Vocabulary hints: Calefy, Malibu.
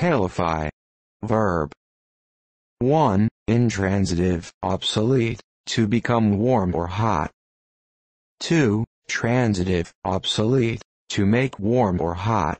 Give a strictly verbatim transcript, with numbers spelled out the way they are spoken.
Calefy. Verb. one. Intransitive, obsolete, to become warm or hot. two. Transitive, obsolete, to make warm or hot.